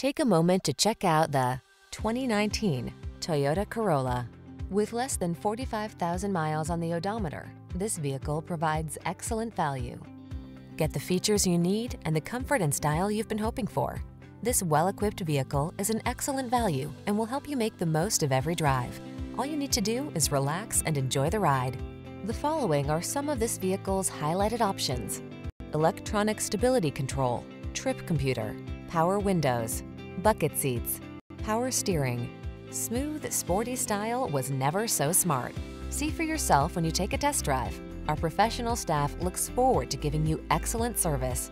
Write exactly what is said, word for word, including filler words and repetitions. Take a moment to check out the twenty nineteen Toyota Corolla. With less than forty-five thousand miles on the odometer, this vehicle provides excellent value. Get the features you need and the comfort and style you've been hoping for. This well-equipped vehicle is an excellent value and will help you make the most of every drive. All you need to do is relax and enjoy the ride. The following are some of this vehicle's highlighted options: electronic stability control, trip computer, power windows, bucket seats, power steering. Smooth, sporty style was never so smart. See for yourself when you take a test drive. Our professional staff looks forward to giving you excellent service.